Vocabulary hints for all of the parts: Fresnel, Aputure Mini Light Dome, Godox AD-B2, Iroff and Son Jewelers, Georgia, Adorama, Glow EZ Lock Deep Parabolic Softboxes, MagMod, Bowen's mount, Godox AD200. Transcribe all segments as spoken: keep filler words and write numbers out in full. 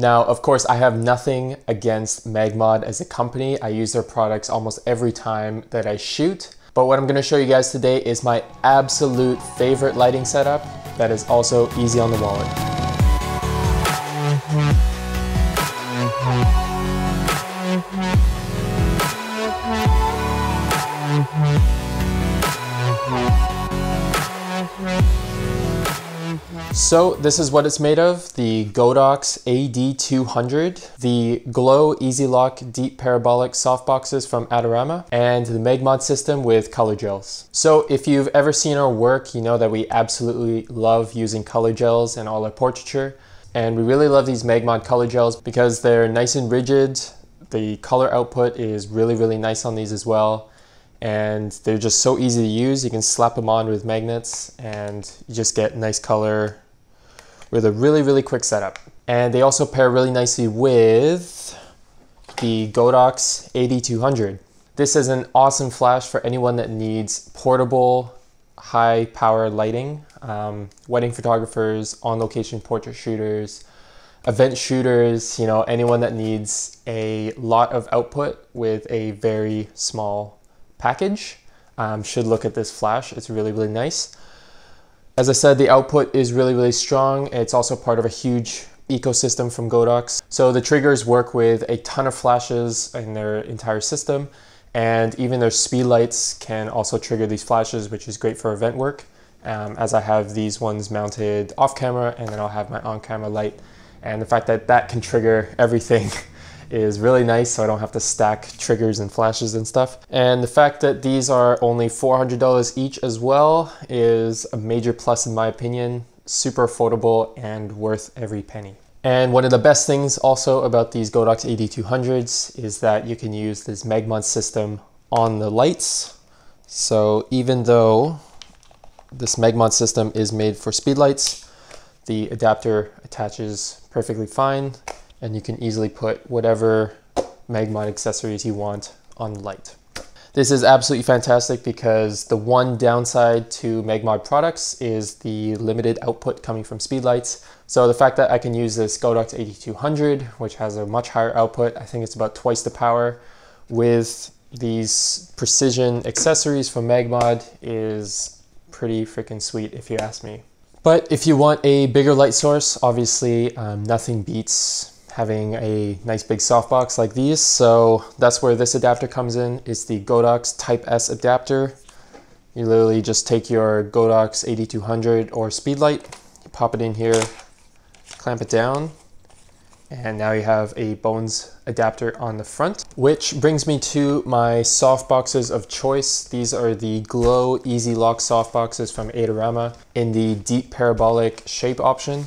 Now, of course, I have nothing against MagMod as a company. I use their products almost every time that I shoot. But what I'm gonna show you guys today is my absolute favorite lighting setup that is also easy on the wallet. So this is what it's made of, the Godox A D two hundred, the Glow E Z Lock Deep Parabolic Softboxes from Adorama, and the MagMod system with color gels. So if you've ever seen our work, you know that we absolutely love using color gels in all our portraiture. And we really love these MagMod color gels because they're nice and rigid. The color output is really, really nice on these as well. And they're just so easy to use. You can slap them on with magnets and you just get nice color with a really, really quick setup. And they also pair really nicely with the Godox A D two hundred. This is an awesome flash for anyone that needs portable, high power lighting. Um, wedding photographers, on-location portrait shooters, event shooters, you know, anyone that needs a lot of output with a very small package um, should look at this flash. It's really, really nice. As I said, the output is really, really strong. It's also part of a huge ecosystem from Godox. So the triggers work with a ton of flashes in their entire system, and even their speed lights can also trigger these flashes, which is great for event work, um, as I have these ones mounted off camera, and then I'll have my on-camera light. And the fact that that can trigger everything is really nice, so I don't have to stack triggers and flashes and stuff. And the fact that these are only four hundred dollars each as well is a major plus in my opinion. Super affordable and worth every penny. And one of the best things also about these Godox A D two hundreds is that you can use this MagMod system on the lights. So even though this MagMod system is made for speed lights, the adapter attaches perfectly fine, and you can easily put whatever MagMod accessories you want on the light. This is absolutely fantastic because the one downside to MagMod products is the limited output coming from speedlights. So the fact that I can use this Godox A D two hundred, which has a much higher output, I think it's about twice the power, with these precision accessories from MagMod is pretty freaking sweet if you ask me. But if you want a bigger light source, obviously um, nothing beats having a nice big softbox like these. So that's where this adapter comes in. It's the Godox Type S adapter. You literally just take your Godox A D two hundred or speedlight, you pop it in here, clamp it down, and now you have a Bowen's adapter on the front. Which brings me to my softboxes of choice. These are the Glow E Z Lock softboxes from Adorama in the deep parabolic shape option.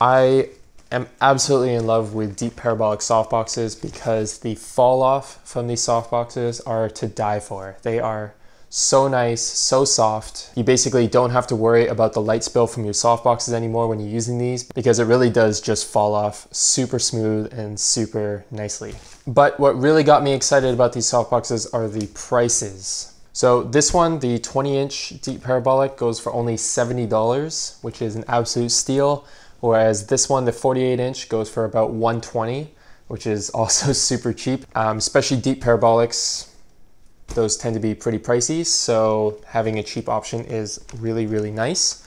I am absolutely in love with deep parabolic softboxes because the fall off from these softboxes are to die for. They are so nice, so soft. You basically don't have to worry about the light spill from your softboxes anymore when you're using these because it really does just fall off super smooth and super nicely. But what really got me excited about these softboxes are the prices. So this one, the twenty inch deep parabolic, goes for only seventy dollars, which is an absolute steal. Whereas this one, the forty-eight inch, goes for about one hundred twenty dollars, which is also super cheap, um, especially deep parabolics. Those tend to be pretty pricey, so having a cheap option is really, really nice.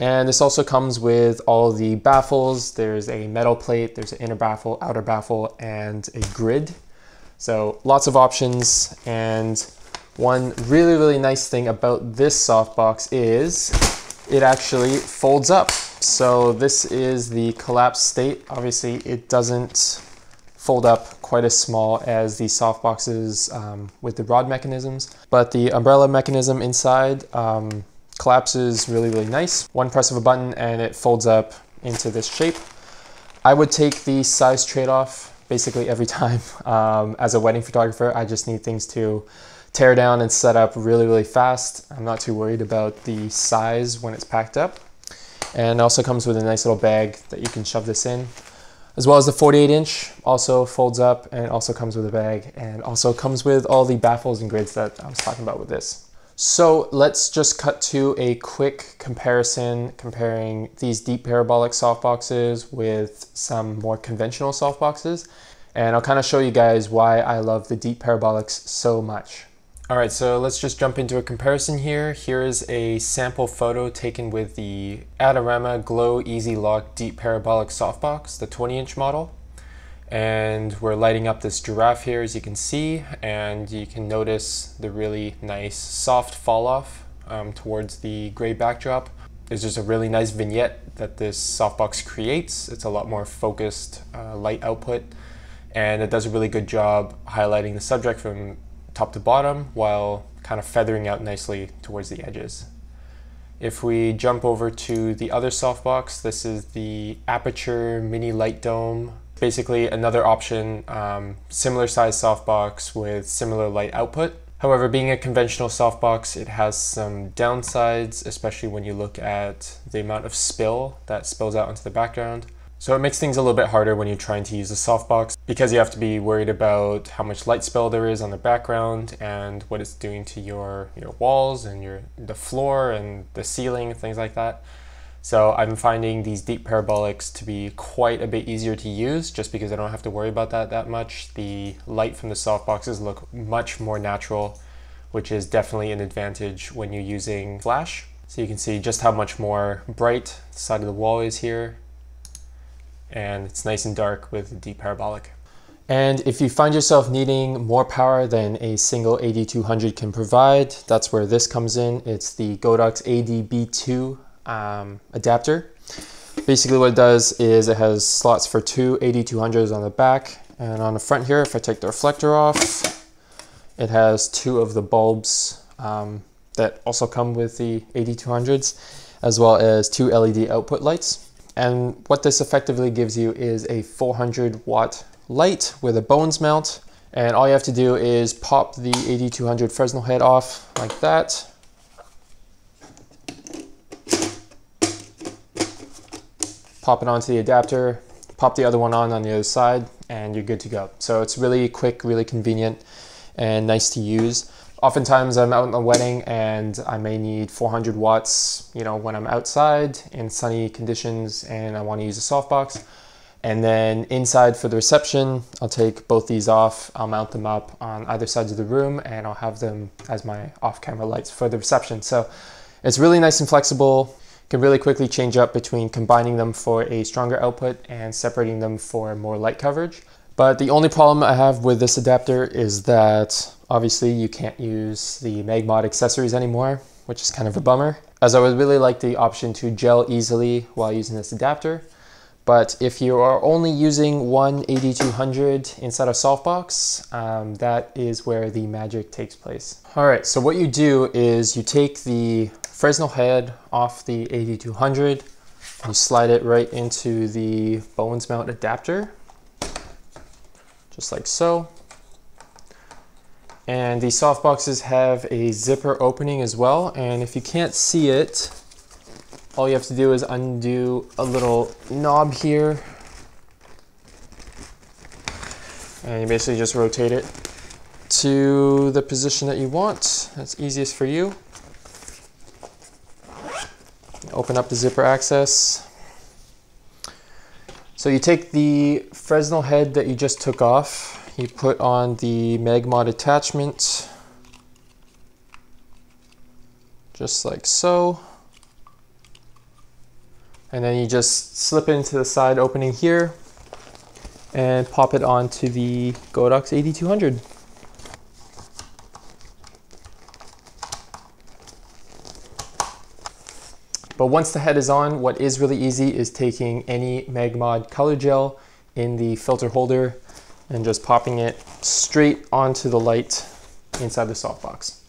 And this also comes with all the baffles. There's a metal plate, there's an inner baffle, outer baffle, and a grid. So lots of options. And one really, really nice thing about this softbox is it actually folds up. So this is the collapsed state. Obviously it doesn't fold up quite as small as the softboxes um, with the rod mechanisms, but the umbrella mechanism inside um, collapses really, really nice. One press of a button and it folds up into this shape. I would take the size trade-off basically every time. Um, as a wedding photographer, I just need things to tear down and set up really, really fast. I'm not too worried about the size when it's packed up. And it also comes with a nice little bag that you can shove this in. As well as the forty-eight inch also folds up and also comes with a bag and also comes with all the baffles and grids that I was talking about with this. So let's just cut to a quick comparison comparing these deep parabolic softboxes with some more conventional softboxes. And I'll kind of show you guys why I love the deep parabolics so much. All right, so let's just jump into a comparison here. Here is a sample photo taken with the Adorama Glow E Z Lock Deep Parabolic Softbox, the twenty inch model. And we're lighting up this giraffe here, as you can see, and you can notice the really nice soft fall off um, towards the gray backdrop. There's just a really nice vignette that this softbox creates. It's a lot more focused uh, light output, and it does a really good job highlighting the subject from top to bottom while kind of feathering out nicely towards the edges. If we jump over to the other softbox, this is the Aputure Mini Light Dome. Basically another option, um, similar size softbox with similar light output. However, being a conventional softbox, it has some downsides, especially when you look at the amount of spill that spills out into the background. So it makes things a little bit harder when you're trying to use a softbox because you have to be worried about how much light spill there is on the background and what it's doing to your, your walls and your the floor and the ceiling, things like that. So I'm finding these deep parabolics to be quite a bit easier to use just because I don't have to worry about that that much. The light from the softboxes look much more natural, which is definitely an advantage when you're using flash. So you can see just how much more bright the side of the wall is here. And it's nice and dark with deep parabolic. And if you find yourself needing more power than a single A D two hundred can provide, that's where this comes in. It's the Godox A D B two um, adapter. Basically what it does is it has slots for two A D two hundreds on the back, and on the front here, if I take the reflector off, it has two of the bulbs um, that also come with the A D two hundreds, as well as two L E D output lights. And what this effectively gives you is a four hundred watt light with a Bowen's mount. And all you have to do is pop the A D two hundred Fresnel head off like that. Pop it onto the adapter, pop the other one on on the other side, and you're good to go. So it's really quick, really convenient, and nice to use. Oftentimes I'm out in a wedding and I may need four hundred watts, you know, when I'm outside in sunny conditions and I want to use a softbox. And then inside for the reception, I'll take both these off. I'll mount them up on either sides of the room and I'll have them as my off-camera lights for the reception. So it's really nice and flexible. Can really quickly change up between combining them for a stronger output and separating them for more light coverage. But the only problem I have with this adapter is that obviously you can't use the MagMod accessories anymore, which is kind of a bummer, as I would really like the option to gel easily while using this adapter. But if you are only using one A D two hundred inside a softbox, um, that is where the magic takes place. All right, so what you do is you take the Fresnel head off the A D two hundred, you slide it right into the Bowen's mount adapter, just like so. And the softboxes have a zipper opening as well. And if you can't see it, all you have to do is undo a little knob here. And you basically just rotate it to the position that you want. That's easiest for you. Open up the zipper access. So you take the Fresnel head that you just took off, you put on the MagMod attachment, just like so. And then you just slip into the side opening here and pop it onto the Godox A D two hundred. But once the head is on, what is really easy is taking any MagMod color gel in the filter holder and just popping it straight onto the light inside the softbox.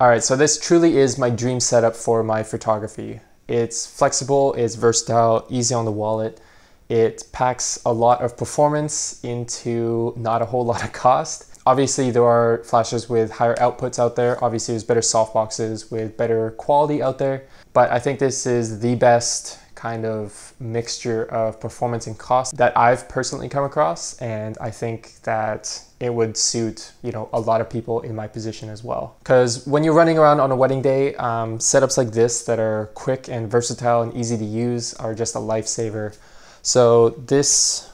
All right, so this truly is my dream setup for my photography. It's flexible, it's versatile, easy on the wallet. It packs a lot of performance into not a whole lot of cost. Obviously, there are flashes with higher outputs out there. Obviously, there's better softboxes with better quality out there, but I think this is the best kind of mixture of performance and cost that I've personally come across, and I think that it would suit, you know, a lot of people in my position as well. Because when you're running around on a wedding day, um, setups like this that are quick and versatile and easy to use are just a lifesaver. So this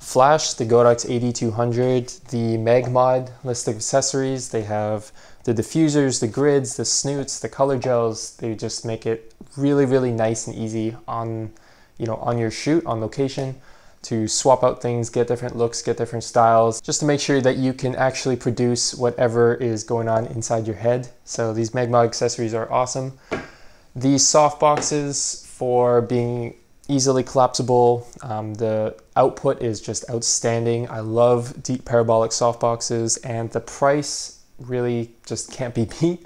flash, the Godox A D two hundred, the Meg Mod list of accessories, they have the diffusers, the grids, the snoots, the color gels. They just make it really, really nice and easy on, you know, on your shoot, on location, to swap out things, get different looks, get different styles, just to make sure that you can actually produce whatever is going on inside your head. So these Meg Mod accessories are awesome. These soft boxes for being easily collapsible. Um, the output is just outstanding. I love deep parabolic softboxes, and the price really just can't be beat.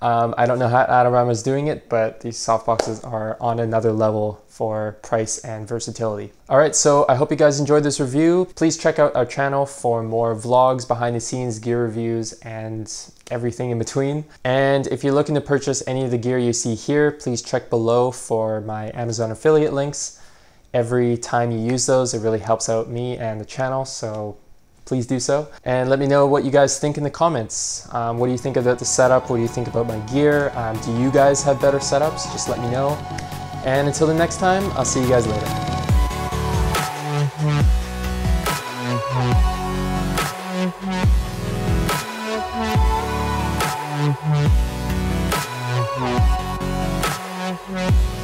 Um, I don't know how Adorama is doing it, but these softboxes are on another level for price and versatility. All right, so I hope you guys enjoyed this review. Please check out our channel for more vlogs, behind the scenes, gear reviews, and everything in between. And if you're looking to purchase any of the gear you see here, please check below for my Amazon affiliate links. Every time you use those, it really helps out me and the channel, so please do so. And let me know what you guys think in the comments. Um, what do you think about the setup? What do you think about my gear? Um, do you guys have better setups? Just let me know. And until the next time, I'll see you guys later. We'll be right back.